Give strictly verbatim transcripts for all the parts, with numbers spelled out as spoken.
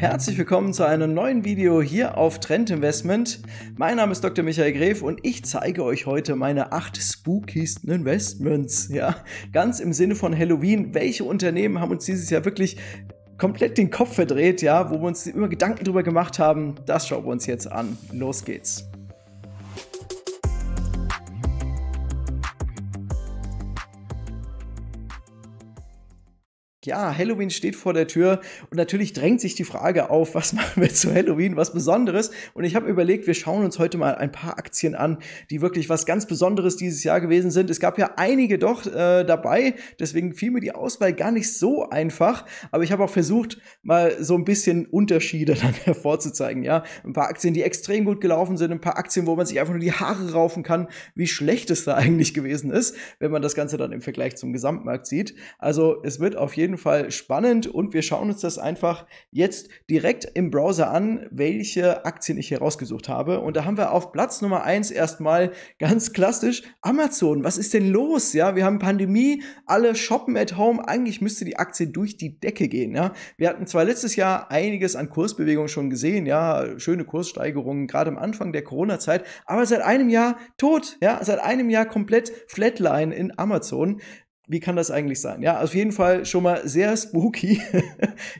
Herzlich willkommen zu einem neuen Video hier auf Trend Investment. Mein Name ist Doktor Michael Gräf und ich zeige euch heute meine acht spookiesten Investments. Ja, ganz im Sinne von Halloween. Welche Unternehmen haben uns dieses Jahr wirklich komplett den Kopf verdreht, ja, wo wir uns immer Gedanken drüber gemacht haben? Das schauen wir uns jetzt an. Los geht's. Ja, Halloween steht vor der Tür und natürlich drängt sich die Frage auf, was machen wir zu Halloween, was Besonderes? Und ich habe überlegt, wir schauen uns heute mal ein paar Aktien an, die wirklich was ganz Besonderes dieses Jahr gewesen sind. Es gab ja einige doch äh, dabei, deswegen fiel mir die Auswahl gar nicht so einfach. Aber ich habe auch versucht, mal so ein bisschen Unterschiede dann hervorzuzeigen. Ja, ein paar Aktien, die extrem gut gelaufen sind, ein paar Aktien, wo man sich einfach nur die Haare raufen kann, wie schlecht es da eigentlich gewesen ist, wenn man das Ganze dann im Vergleich zum Gesamtmarkt sieht. Also es wird auf jeden Fall Fall spannend und wir schauen uns das einfach jetzt direkt im Browser an, welche Aktien ich hier rausgesucht habe. Und da haben wir auf Platz Nummer eins erstmal ganz klassisch Amazon. Was ist denn los? Ja, wir haben Pandemie, alle shoppen at home. Eigentlich müsste die Aktie durch die Decke gehen. Ja, wir hatten zwar letztes Jahr einiges an Kursbewegungen schon gesehen, ja, schöne Kurssteigerungen, gerade am Anfang der Corona-Zeit, aber seit einem Jahr tot. Ja, seit einem Jahr komplett Flatline in Amazon. Wie kann das eigentlich sein? Ja, auf jeden Fall schon mal sehr spooky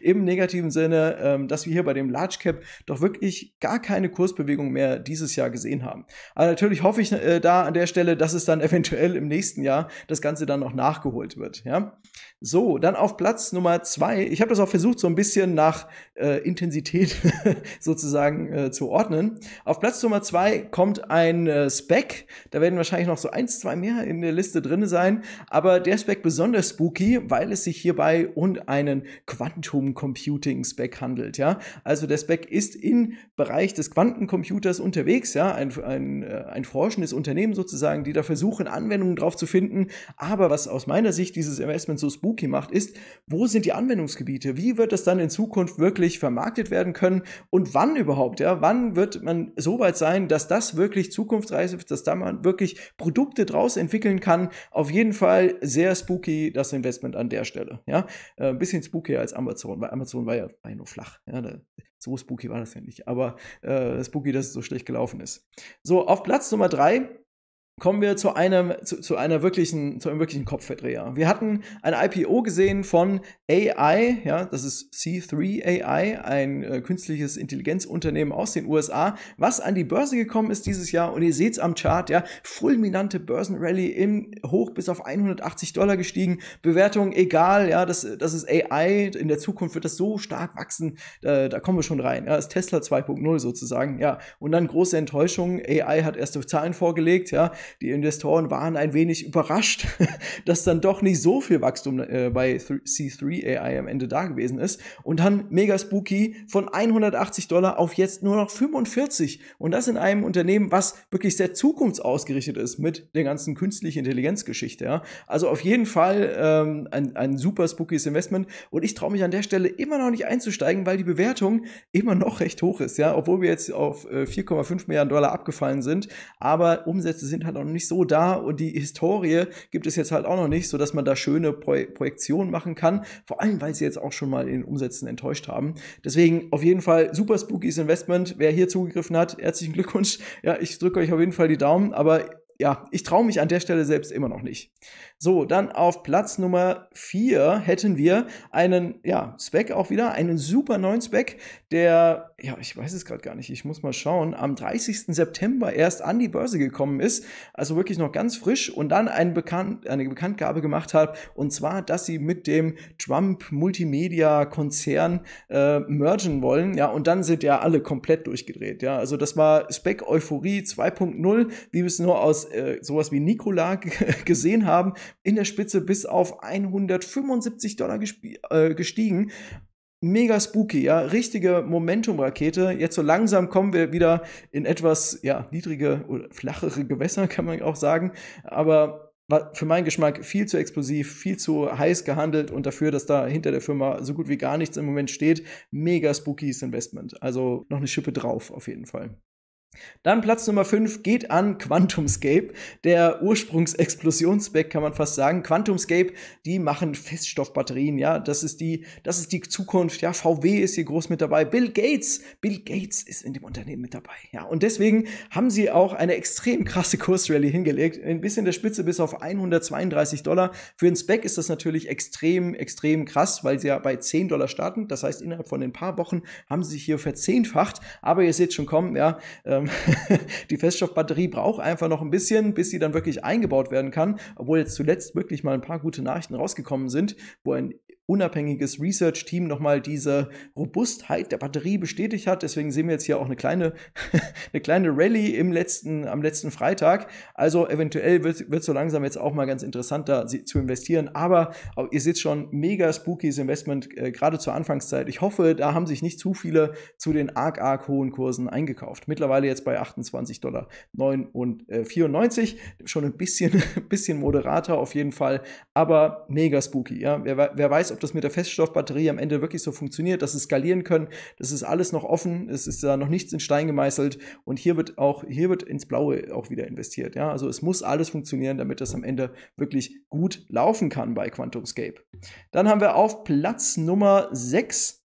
im negativen Sinne, ähm, dass wir hier bei dem Large Cap doch wirklich gar keine Kursbewegung mehr dieses Jahr gesehen haben. Aber natürlich hoffe ich äh, da an der Stelle, dass es dann eventuell im nächsten Jahr das Ganze dann noch nachgeholt wird. Ja? So, dann auf Platz Nummer zwei. Ich habe das auch versucht, so ein bisschen nach äh, Intensität sozusagen äh, zu ordnen. Auf Platz Nummer zwei kommt ein äh, Spec. Da werden wahrscheinlich noch so eins, zwei mehr in der Liste drin sein, aber der Spec besonders spooky, weil es sich hierbei um einen Quantum Computing Spec handelt, ja. Also der Spec ist im Bereich des Quantencomputers unterwegs, ja, ein, ein, ein forschendes Unternehmen sozusagen, die da versuchen, Anwendungen drauf zu finden. Aber was aus meiner Sicht dieses Investment so spooky macht, ist, wo sind die Anwendungsgebiete? Wie wird das dann in Zukunft wirklich vermarktet werden können? Und wann überhaupt, ja? Wann wird man so weit sein, dass das wirklich zukunftsreif ist, dass da man wirklich Produkte draus entwickeln kann? Auf jeden Fall sehr spooky, das Investment an der Stelle. Ja? Ein bisschen spookier als Amazon, weil Amazon war ja, war ja nur flach. Ja? So spooky war das ja nicht, aber äh, spooky, dass es so schlecht gelaufen ist. So, auf Platz Nummer drei kommen wir zu einem, zu, zu einer wirklichen, zu einem wirklichen Kopfverdreher. Wir hatten ein I P O gesehen von A I, ja, das ist C drei A I, ein äh, künstliches Intelligenzunternehmen aus den U S A, was an die Börse gekommen ist dieses Jahr. Und ihr seht es am Chart, ja, fulminante Börsenrallye im Hoch bis auf hundertachtzig Dollar gestiegen. Bewertung egal, ja, das, das ist A I. In der Zukunft wird das so stark wachsen, da, da kommen wir schon rein. Ja, das ist Tesla zwei Punkt null sozusagen, ja. Und dann große Enttäuschung. A I hat erste Zahlen vorgelegt, ja. Die Investoren waren ein wenig überrascht, dass dann doch nicht so viel Wachstum äh, bei C drei A I am Ende da gewesen ist. Und dann mega spooky von hundertachtzig Dollar auf jetzt nur noch fünfundvierzig. Und das in einem Unternehmen, was wirklich sehr zukunftsausgerichtet ist mit der ganzen künstlichen Intelligenzgeschichte. Ja. Also auf jeden Fall ähm, ein, ein super spookies Investment. Und ich traue mich an der Stelle immer noch nicht einzusteigen, weil die Bewertung immer noch recht hoch ist. Ja. Obwohl wir jetzt auf äh, vier Komma fünf Milliarden Dollar abgefallen sind. Aber Umsätze sind halt noch nicht so da und die Historie gibt es jetzt halt auch noch nicht, sodass man da schöne Pro- Projektionen machen kann, vor allem, weil sie jetzt auch schon mal in den Umsätzen enttäuscht haben. Deswegen auf jeden Fall super spookies Investment. Wer hier zugegriffen hat, herzlichen Glückwunsch. Ja, ich drücke euch auf jeden Fall die Daumen, aber ja, ich traue mich an der Stelle selbst immer noch nicht. So, dann auf Platz Nummer vier hätten wir einen, ja, Spec auch wieder, einen super neuen Spec, der, ja, ich weiß es gerade gar nicht, ich muss mal schauen, am dreißigsten September erst an die Börse gekommen ist, also wirklich noch ganz frisch und dann eine, Bekannt, eine Bekanntgabe gemacht hat, und zwar, dass sie mit dem Trump-Multimedia-Konzern äh, mergen wollen, ja, und dann sind ja alle komplett durchgedreht, ja, also das war Spec-Euphorie zwei Punkt null, wie wir es nur aus sowas wie Nikola gesehen haben, in der Spitze bis auf hundertfünfundsiebzig Dollar äh, gestiegen. Mega spooky, ja, richtige Momentum-Rakete. Jetzt so langsam kommen wir wieder in etwas, ja, niedrige oder flachere Gewässer, kann man auch sagen, aber für meinen Geschmack viel zu explosiv, viel zu heiß gehandelt und dafür, dass da hinter der Firma so gut wie gar nichts im Moment steht, mega spookies Investment. Also noch eine Schippe drauf auf jeden Fall. Dann Platz Nummer fünf geht an QuantumScape, der Ursprungsexplosionsback, kann man fast sagen. QuantumScape, die machen Feststoffbatterien, ja, das ist die, das ist die Zukunft, ja, V W ist hier groß mit dabei, Bill Gates, Bill Gates ist in dem Unternehmen mit dabei, ja, und deswegen haben sie auch eine extrem krasse Kursrallye hingelegt, ein bisschen der Spitze bis auf hundertzweiunddreißig Dollar. Für einen Spec ist das natürlich extrem, extrem krass, weil sie ja bei zehn Dollar starten, das heißt, innerhalb von ein paar Wochen haben sie sich hier verzehnfacht, aber ihr seht schon kommen, ja, ähm, die Feststoffbatterie braucht einfach noch ein bisschen, bis sie dann wirklich eingebaut werden kann, obwohl jetzt zuletzt wirklich mal ein paar gute Nachrichten rausgekommen sind, wo ein unabhängiges Research-Team nochmal diese Robustheit der Batterie bestätigt hat. Deswegen sehen wir jetzt hier auch eine kleine, eine kleine Rallye im letzten, am letzten Freitag. Also eventuell wird, wird so langsam jetzt auch mal ganz interessant, da zu investieren. Aber ihr seht schon, mega spookies Investment, äh, gerade zur Anfangszeit. Ich hoffe, da haben sich nicht zu viele zu den arg, arg hohen Kursen eingekauft. Mittlerweile jetzt bei achtundzwanzig Dollar neunundneunzig, schon ein bisschen, bisschen moderater auf jeden Fall, aber mega spooky. Ja? Wer, wer weiß, ob das mit der Feststoffbatterie am Ende wirklich so funktioniert, dass sie skalieren können. Das ist alles noch offen, es ist da noch nichts in Stein gemeißelt und hier wird auch, hier wird ins Blaue auch wieder investiert. Ja? Also es muss alles funktionieren, damit das am Ende wirklich gut laufen kann bei QuantumScape. Dann haben wir auf Platz Nummer sechs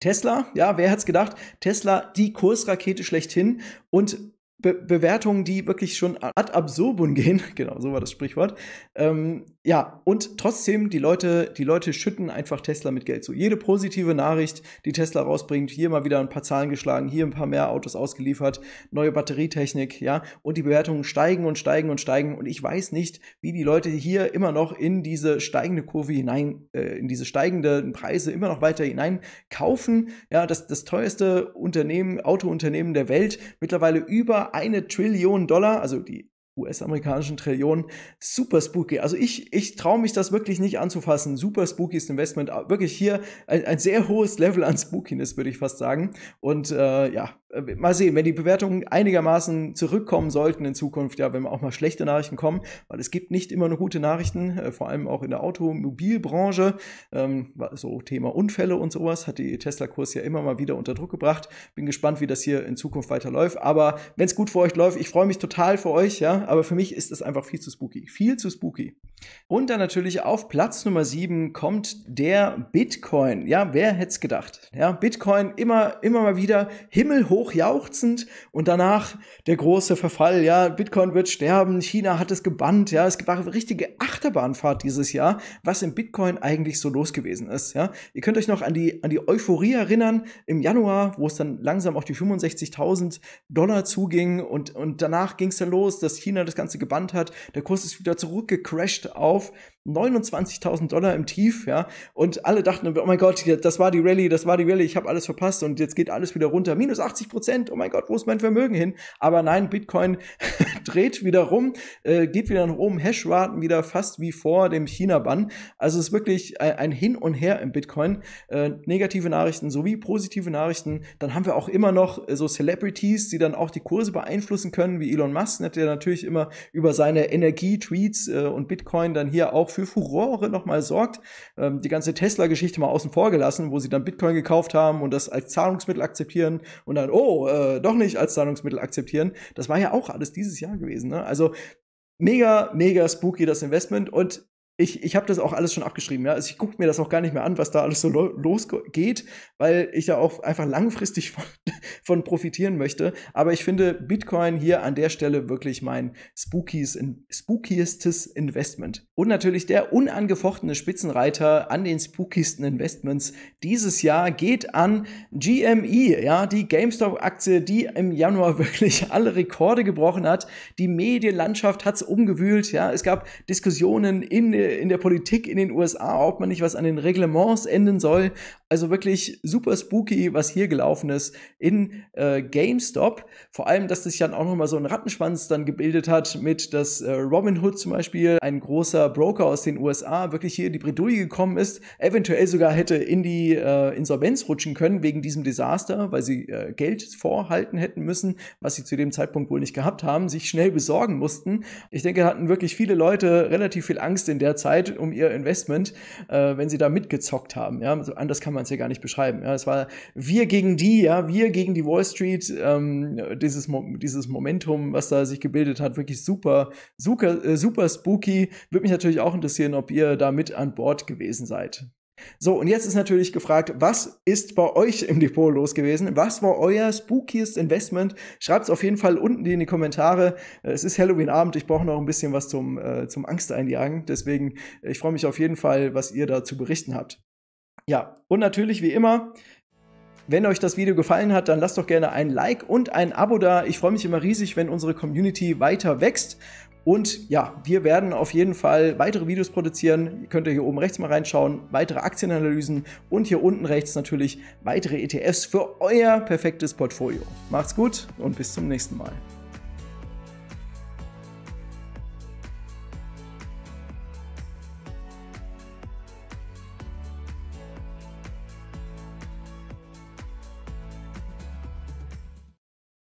Tesla. Ja, wer hat's gedacht? Tesla, die Kursrakete schlechthin und Be Bewertungen, die wirklich schon ad absurdum gehen, genau, so war das Sprichwort, ähm, ja, und trotzdem, die Leute, die Leute schütten einfach Tesla mit Geld zu. Jede positive Nachricht, die Tesla rausbringt, hier mal wieder ein paar Zahlen geschlagen, hier ein paar mehr Autos ausgeliefert, neue Batterietechnik, ja, und die Bewertungen steigen und steigen und steigen und ich weiß nicht, wie die Leute hier immer noch in diese steigende Kurve hinein, äh, in diese steigenden Preise immer noch weiter hinein kaufen, ja, das, das teuerste Unternehmen, Autounternehmen der Welt, mittlerweile über eine Trillion Dollar, also die U S-amerikanischen Trillionen, super spooky. Also ich, ich traue mich das wirklich nicht anzufassen. Super spookies Investment, wirklich hier ein, ein sehr hohes Level an Spookiness, würde ich fast sagen. Und äh, ja, mal sehen, wenn die Bewertungen einigermaßen zurückkommen sollten in Zukunft, ja, wenn auch mal schlechte Nachrichten kommen, weil es gibt nicht immer nur gute Nachrichten, äh, vor allem auch in der Automobilbranche, ähm, so Thema Unfälle und sowas, hat die Tesla-Kurs ja immer mal wieder unter Druck gebracht. Bin gespannt, wie das hier in Zukunft weiterläuft, aber wenn es gut für euch läuft, ich freue mich total für euch, ja, aber für mich ist das einfach viel zu spooky, viel zu spooky. Und dann natürlich auf Platz Nummer sieben kommt der Bitcoin. Ja, wer hätte es gedacht? Ja, Bitcoin immer, immer mal wieder himmelhoch jauchzend und danach der große Verfall. Ja, Bitcoin wird sterben, China hat es gebannt. Ja, es war eine richtige Achterbahnfahrt dieses Jahr, was im Bitcoin eigentlich so los gewesen ist. Ja, ihr könnt euch noch an die, an die Euphorie erinnern im Januar, wo es dann langsam auf die fünfundsechzigtausend Dollar zuging und, und danach ging es dann los, dass China das Ganze gebannt hat. Der Kurs ist wieder zurückgecrasht auf neunundzwanzigtausend Dollar im Tief, ja, und alle dachten, oh mein Gott, das war die Rallye, das war die Rallye, ich habe alles verpasst und jetzt geht alles wieder runter, minus achtzig Prozent, oh mein Gott, wo ist mein Vermögen hin? Aber nein, Bitcoin dreht wieder rum, äh, geht wieder nach oben, Hashraten wieder fast wie vor dem China-Bann, also es ist wirklich ein Hin und Her im Bitcoin, äh, negative Nachrichten sowie positive Nachrichten, dann haben wir auch immer noch so Celebrities, die dann auch die Kurse beeinflussen können, wie Elon Musk, der natürlich immer über seine Energie-Tweets äh, und Bitcoin dann hier auch für Furore nochmal sorgt. Ähm, die ganze Tesla-Geschichte mal außen vor gelassen, wo sie dann Bitcoin gekauft haben und das als Zahlungsmittel akzeptieren und dann, oh, äh, doch nicht als Zahlungsmittel akzeptieren. Das war ja auch alles dieses Jahr gewesen. Ne? Also mega, mega spooky das Investment und Ich, ich habe das auch alles schon abgeschrieben, ja. Also ich gucke mir das auch gar nicht mehr an, was da alles so lo losgeht, weil ich ja auch einfach langfristig von, von profitieren möchte. Aber ich finde Bitcoin hier an der Stelle wirklich mein spookies, spookiestes Investment. Und natürlich der unangefochtene Spitzenreiter an den spookiesten Investments dieses Jahr geht an G M E, ja, die GameStop-Aktie, die im Januar wirklich alle Rekorde gebrochen hat. Die Medienlandschaft hat es umgewühlt, ja. Es gab Diskussionen in der in der Politik in den U S A, ob man nicht was an den Reglements ändern soll. Also wirklich super spooky, was hier gelaufen ist in äh, GameStop. Vor allem, dass sich dann auch nochmal so ein Rattenschwanz dann gebildet hat mit, dass äh, Robinhood zum Beispiel, ein großer Broker aus den U S A, wirklich hier in die Bredouille gekommen ist, eventuell sogar hätte in die äh, Insolvenz rutschen können wegen diesem Desaster, weil sie äh, Geld vorhalten hätten müssen, was sie zu dem Zeitpunkt wohl nicht gehabt haben, sich schnell besorgen mussten. Ich denke, hatten wirklich viele Leute relativ viel Angst in der Zeit um ihr Investment, äh, wenn sie da mitgezockt haben. Ja? Also anders kann man man es ja gar nicht beschreiben. Ja, es war wir gegen die, ja, wir gegen die Wall Street, ähm, dieses, Mo dieses Momentum, was da sich gebildet hat, wirklich super, super, äh, super spooky. Würde mich natürlich auch interessieren, ob ihr da mit an Bord gewesen seid. So, und jetzt ist natürlich gefragt, was ist bei euch im Depot los gewesen? Was war euer spookiest Investment? Schreibt es auf jeden Fall unten in die Kommentare. Es ist Halloween-Abend, ich brauche noch ein bisschen was zum, äh, zum Angst einjagen. Deswegen, ich freue mich auf jeden Fall, was ihr da zu berichten habt. Ja, und natürlich wie immer, wenn euch das Video gefallen hat, dann lasst doch gerne ein Like und ein Abo da. Ich freue mich immer riesig, wenn unsere Community weiter wächst. Und ja, wir werden auf jeden Fall weitere Videos produzieren. Könnt ihr hier oben rechts mal reinschauen, weitere Aktienanalysen und hier unten rechts natürlich weitere E T Fs für euer perfektes Portfolio. Macht's gut und bis zum nächsten Mal.